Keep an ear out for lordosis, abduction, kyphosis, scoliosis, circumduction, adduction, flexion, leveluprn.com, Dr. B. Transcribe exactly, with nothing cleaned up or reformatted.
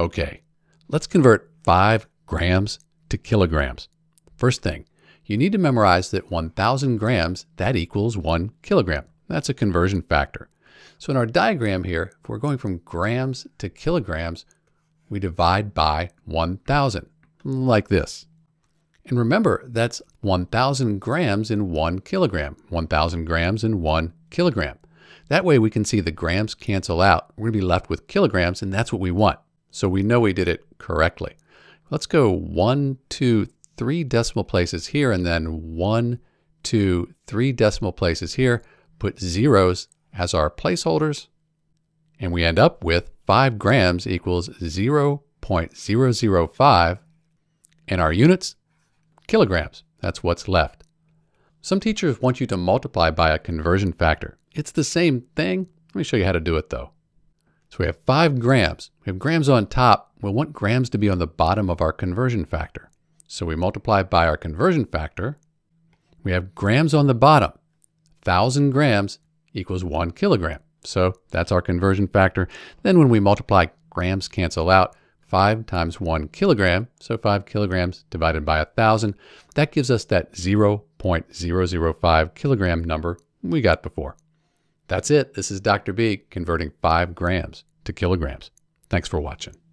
Okay, let's convert five grams to kilograms. First thing, you need to memorize that one thousand grams, that equals one kilogram. That's a conversion factor. So in our diagram here, if we're going from grams to kilograms, we divide by one thousand, like this. And remember, that's one thousand grams in one kilogram, one thousand grams in one kilogram. That way we can see the grams cancel out. We're gonna be left with kilograms, and that's what we want. So we know we did it correctly. Let's go one, two, three decimal places here, and then one, two, three decimal places here. Put zeros as our placeholders, and we end up with five grams equals zero point zero zero five, and our units, kilograms. That's what's left. Some teachers want you to multiply by a conversion factor. It's the same thing. Let me show you how to do it though. So we have five grams. We have grams on top. We'll want grams to be on the bottom of our conversion factor. So we multiply by our conversion factor. We have grams on the bottom. one thousand grams equals one kilogram. So that's our conversion factor. Then when we multiply, grams cancel out. Five times one kilogram, so five kilograms divided by one thousand. That gives us that zero point zero zero five kilogram number we got before. That's it. This is Doctor B converting five grams to kilograms. Thanks for watching.